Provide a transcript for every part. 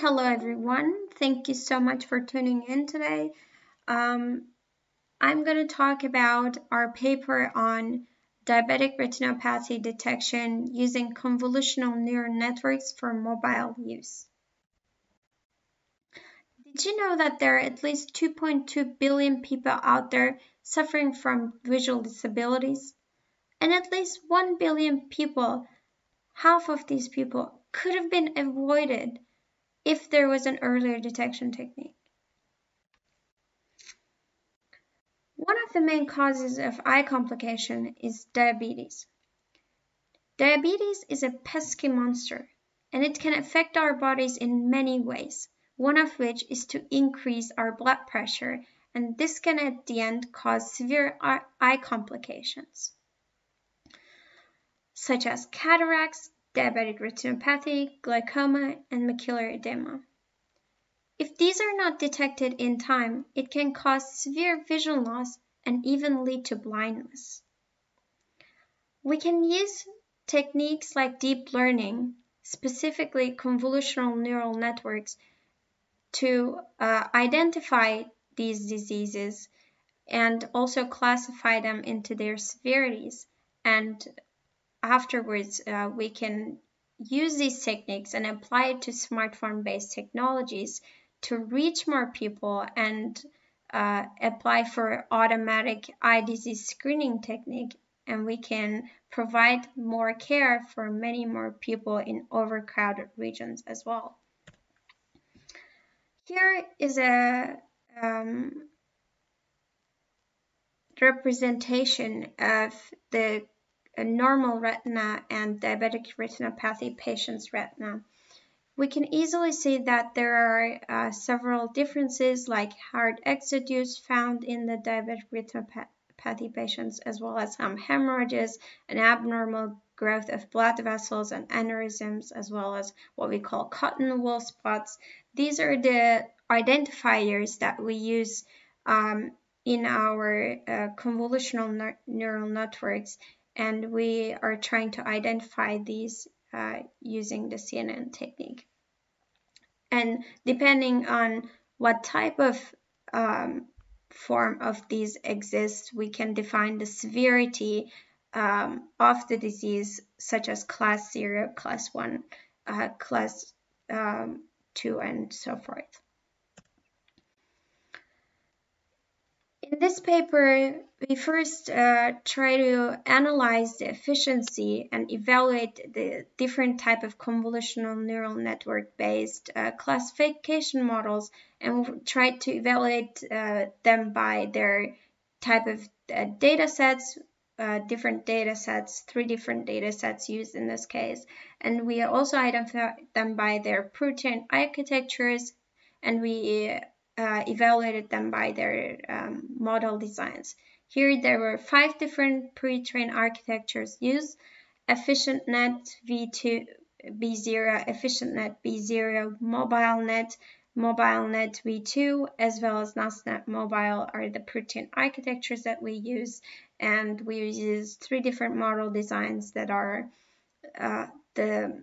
Hello everyone, thank you so much for tuning in today. I'm going to talk about our paper on diabetic retinopathy detection using convolutional neural networks for mobile use. Did you know that there are at least 2.2 billion people out there suffering from visual disabilities? And at least 1 billion people, half of these people, could have been avoided if there was an earlier detection technique. One of the main causes of eye complication is diabetes. Diabetes is a pesky monster, and it can affect our bodies in many ways, one of which is to increase our blood pressure, and this can at the end cause severe eye complications, such as cataracts, diabetic retinopathy, glaucoma, and macular edema. If these are not detected in time, it can cause severe vision loss and even lead to blindness. We can use techniques like deep learning, specifically convolutional neural networks, to identify these diseases and also classify them into their severities, and afterwards, we can use these techniques and apply it to smartphone-based technologies to reach more people and apply for automatic eye disease screening technique, and we can provide more care for many more people in overcrowded regions as well. Here is a representation of the a normal retina and diabetic retinopathy patient's retina. We can easily see that there are several differences, like hard exudates found in the diabetic retinopathy patients, as well as some hemorrhages, an abnormal growth of blood vessels and aneurysms, as well as what we call cotton wool spots. These are the identifiers that we use in our convolutional neural networks, and we are trying to identify these using the CNN technique. And depending on what type of form of these exists, we can define the severity of the disease, such as class 0, class 1, class 2, and so forth. In this paper, we first try to analyze the efficiency and evaluate the different type of convolutional neural network-based classification models, and try to evaluate them by their type of data sets, three different data sets used in this case. And we also identify them by their protein architectures, and we evaluated them by their model designs. Here there were 5 different pre-trained architectures used: EfficientNet V2, B0, EfficientNet B0, MobileNet, MobileNet V2, as well as NASNet Mobile are the pre-trained architectures that we use, and we use 3 different model designs that are the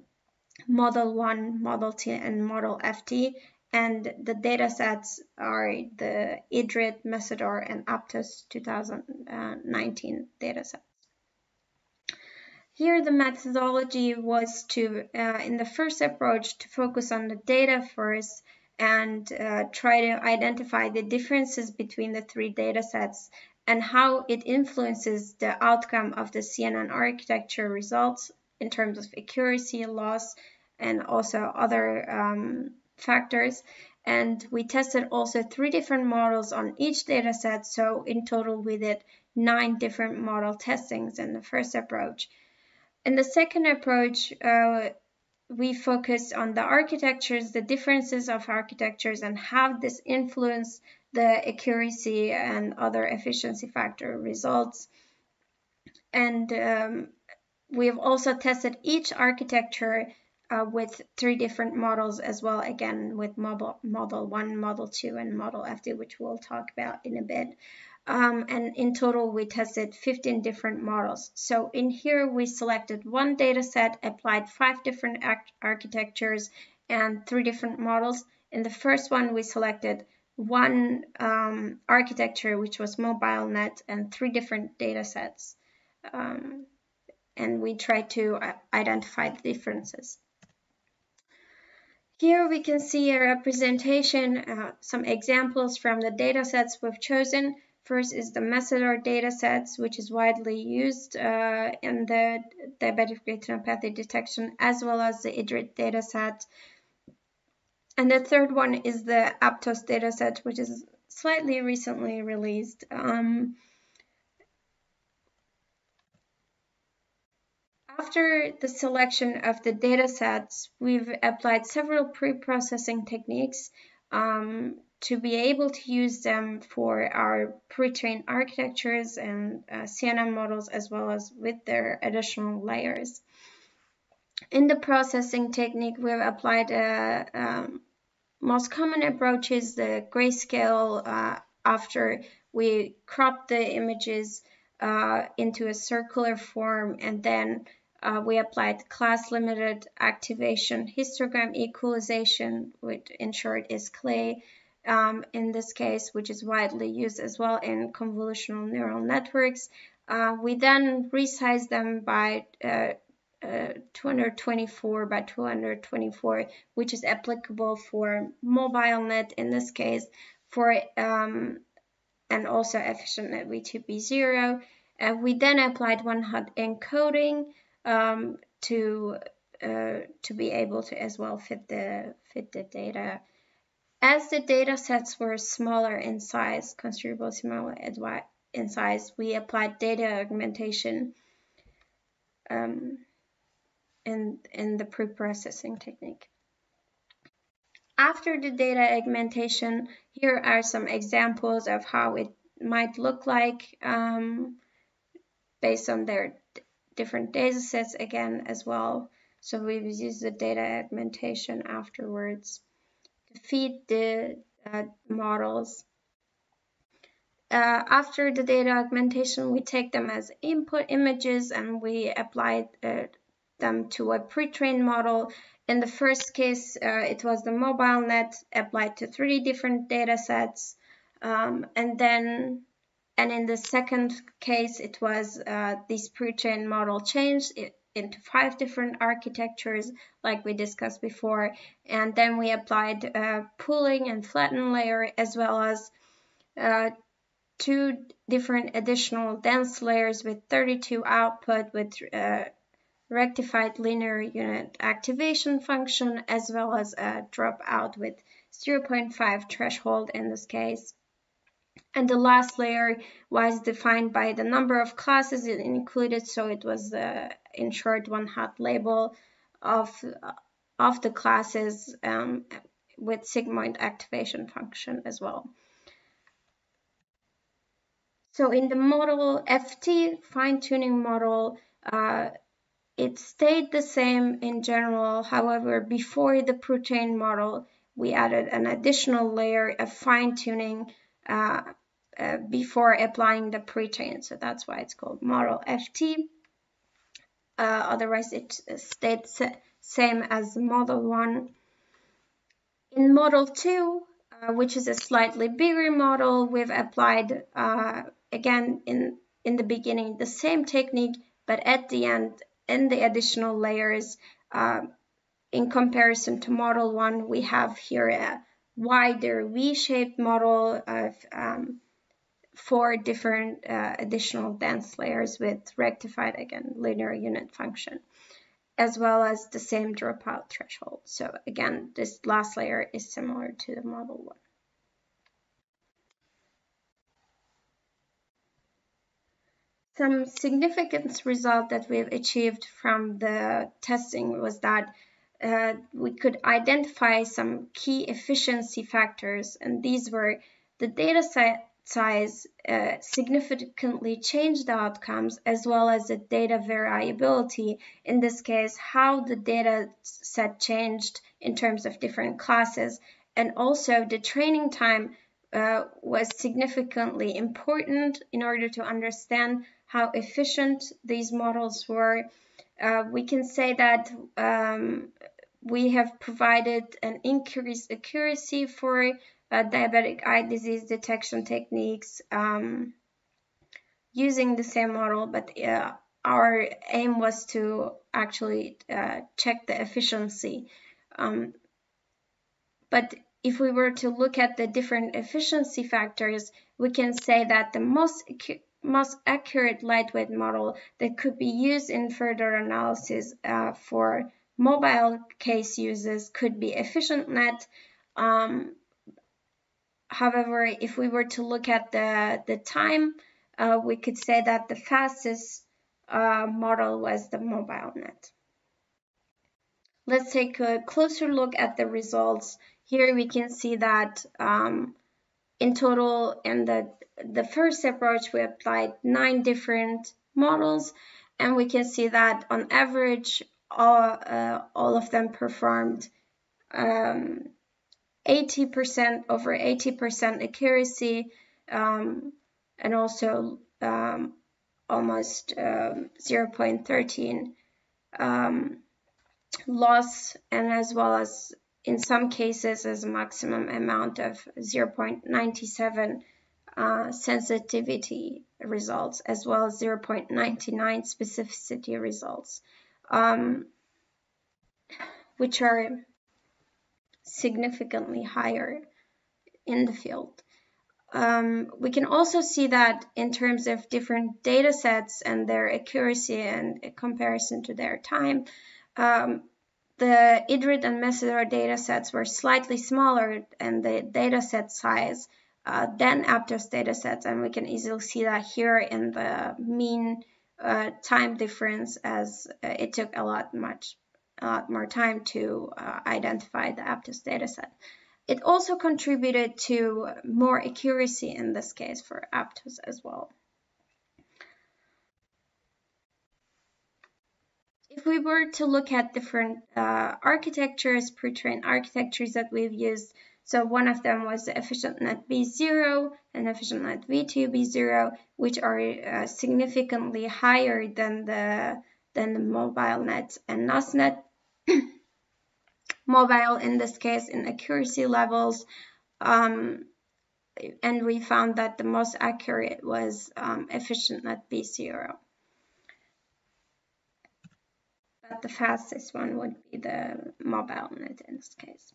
Model 1, Model 2, and Model FT. And the datasets are the IDRiD, Messidor, and Aptos 2019 datasets. Here the methodology was to, in the first approach, to focus on the data first and try to identify the differences between the 3 datasets and how it influences the outcome of the CNN architecture results in terms of accuracy, loss, and also other factors. And we tested also 3 different models on each data set, so in total we did 9 different model testings in the first approach. In the second approach, we focused on the architectures, the differences of architectures, and how this influenced the accuracy and other efficiency factor results. And we have also tested each architecture with 3 different models as well, again with Model 1, Model 2, and Model FT, which we'll talk about in a bit. And in total, we tested 15 different models. So in here, we selected 1 data set, applied 5 different architectures, and three different models. In the first one, we selected one architecture, which was MobileNet, and three different data sets. And we tried to identify the differences. Here we can see a representation, some examples from the datasets we've chosen. First is the Messidor datasets, which is widely used in the diabetic retinopathy detection, as well as the IDRiD dataset. And the third one is the Aptos dataset, which is slightly recently released. After the selection of the datasets, we've applied several pre-processing techniques to be able to use them for our pre-trained architectures and CNN models, as well as with their additional layers. In the processing technique, we've applied most common approach is the grayscale after we crop the images into a circular form, and then we applied class-limited activation, histogram equalization, which in short is CLAY, in this case, which is widely used as well in convolutional neural networks. We then resized them by 224 by 224, which is applicable for MobileNet in this case, for and also EfficientNet V2B0. We then applied one-hot encoding to be able to as well fit the data. As the data sets were smaller in size, considerably smaller in size, we applied data augmentation in the pre-processing technique. After the data augmentation, here are some examples of how it might look like based on their different data sets again as well. So we've used the data augmentation afterwards to feed the models. After the data augmentation, we take them as input images and we apply them to a pre-trained model. In the first case, it was the MobileNet applied to three different data sets. And in the second case, it was this pre-trained model changed into five different architectures, like we discussed before. And then we applied pooling and flatten layer, as well as two different additional dense layers with 32 output with rectified linear unit activation function, as well as a dropout with 0.5 threshold in this case. And the last layer was defined by the number of classes it included, so it was in short one-hot label of the classes with sigmoid activation function as well. So in the model FT fine-tuning model, it stayed the same in general. However, before the pre-trained model, we added an additional layer of fine-tuning before applying the pre-train. So that's why it's called model FT. Otherwise, it stayed same as model 1. In model 2, which is a slightly bigger model, we've applied, again, in the beginning, the same technique, but at the end, in the additional layers, in comparison to model 1, we have here a wider V-shaped model of four different additional dense layers with rectified, again, linear unit function, as well as the same dropout threshold. So again, this last layer is similar to the model 1. Some significant result that we've achieved from the testing was that we could identify some key efficiency factors, and these were the data set size significantly changed the outcomes, as well as the data variability. In this case, how the data set changed in terms of different classes, and also the training time was significantly important in order to understand how efficient these models were. We can say that We have provided an increased accuracy for diabetic eye disease detection techniques using the same model, but our aim was to actually check the efficiency. But if we were to look at the different efficiency factors, we can say that the most accurate lightweight model that could be used in further analysis for mobile case uses could be EfficientNet. However, if we were to look at the time, we could say that the fastest model was the MobileNet. Let's take a closer look at the results. Here we can see that in total, in the first approach, we applied 9 different models, and we can see that on average, all of them performed 80% over 80% accuracy, and also almost 0.13 loss, and as well as in some cases as a maximum amount of 0.97 sensitivity results, as well as 0.99 specificity results, which are significantly higher in the field. We can also see that in terms of different data sets and their accuracy and comparison to their time, the IDRiD and Messidor data sets were slightly smaller in the data set size than Aptos data sets, and we can easily see that here in the mean time difference, as it took a lot more time to identify the Aptos data set. It also contributed to more accuracy in this case for Aptos as well. If we were to look at different architectures, pre-trained architectures that we've used, so one of them was the EfficientNet V0 and EfficientNet V2, V0, which are significantly higher than the MobileNet and NASNet. Mobile in this case in accuracy levels, and we found that the most accurate was EfficientNet B0. But the fastest one would be the MobileNet in this case.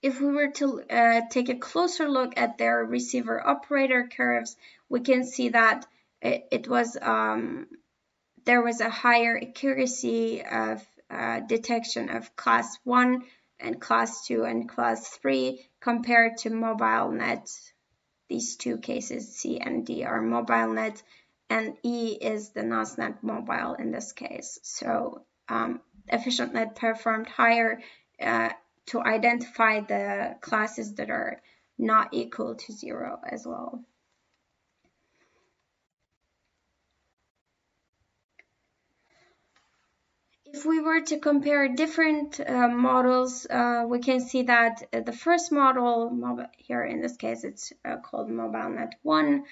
If we were to take a closer look at their receiver operator curves, we can see that there was a higher accuracy of detection of class 1 and class 2 and class 3 compared to MobileNet. These two cases, C and D, are MobileNet, and E is the NASNet mobile in this case. So EfficientNet performed higher to identify the classes that are not equal to 0 as well. If we were to compare different models, we can see that the first model, here in this case it's called MobileNet 1,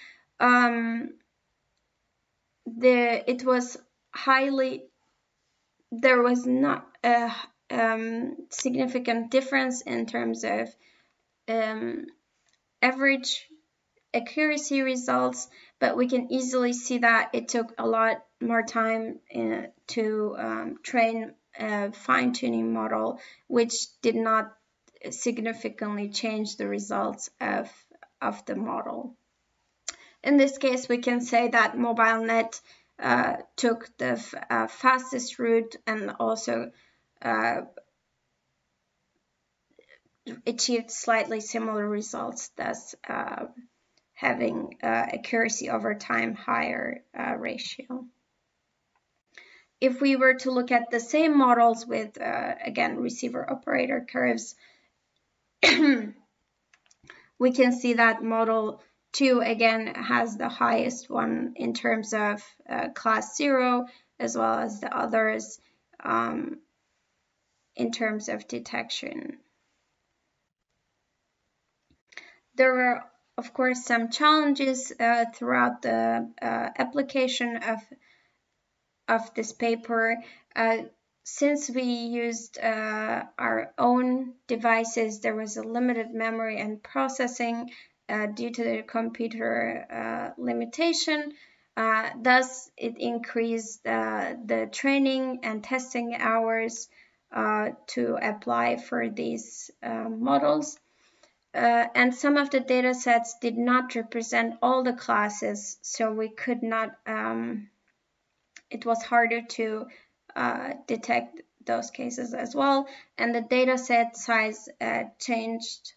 there was not a significant difference in terms of average accuracy results, but we can easily see that it took a lot more time to train a fine-tuning model, which did not significantly change the results of the model. In this case, we can say that MobileNet took the fastest route and also achieved slightly similar results, thus having accuracy over time higher ratio. If we were to look at the same models with, again, receiver operator curves, we can see that model 2, again, has the highest one in terms of class 0, as well as the others in terms of detection. There were, of course, some challenges throughout the application of this paper. since we used our own devices, there was a limited memory and processing due to the computer limitation. Thus, it increased the training and testing hours to apply for these models. And some of the data sets did not represent all the classes, so we could not, it was harder to detect those cases as well. And the data set size changed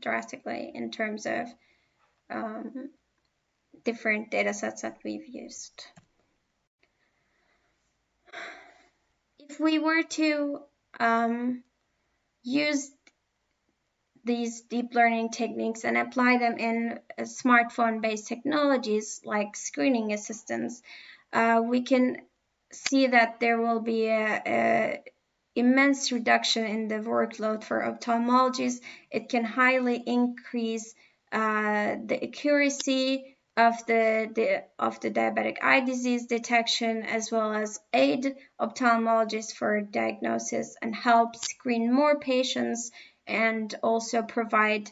drastically in terms of different data sets that we've used. If we were to use these deep learning techniques and apply them in smartphone-based technologies like screening assistants, we can see that there will be an immense reduction in the workload for ophthalmologists. It can highly increase the accuracy of the diabetic eye disease detection, as well as aid ophthalmologists for diagnosis and help screen more patients, and also provide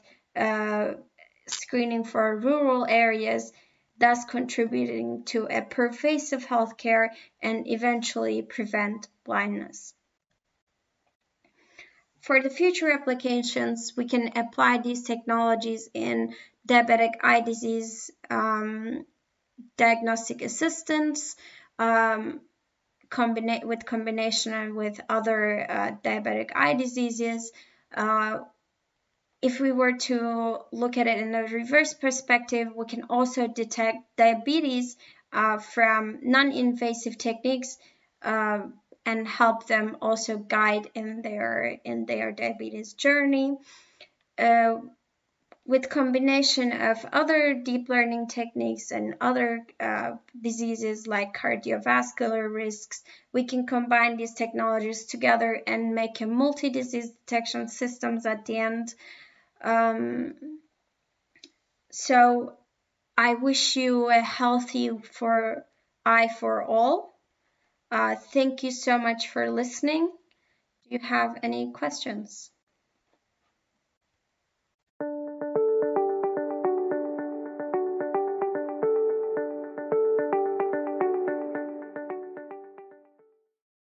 screening for rural areas, thus contributing to a pervasive healthcare and eventually prevent blindness. For the future applications, we can apply these technologies in diabetic eye disease diagnostic assistance, combination with other diabetic eye diseases. If we were to look at it in a reverse perspective, we can also detect diabetes from non-invasive techniques and help them also guide in their diabetes journey. With combination of other deep learning techniques and other diseases like cardiovascular risks, we can combine these technologies together and make a multi-disease detection systems at the end. So I wish you a healthy eye for all. Thank you so much for listening. Do you have any questions?